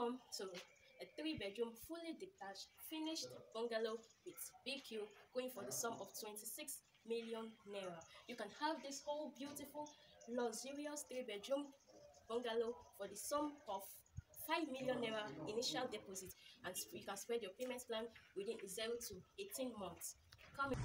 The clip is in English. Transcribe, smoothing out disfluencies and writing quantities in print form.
Welcome to a 3-bedroom fully detached finished bungalow with BQ going for the sum of 26 million naira. You can have this whole beautiful luxurious 3-bedroom bungalow for the sum of 5 million naira initial deposit, and you can spread your payment plan within 0 to 18 months. Come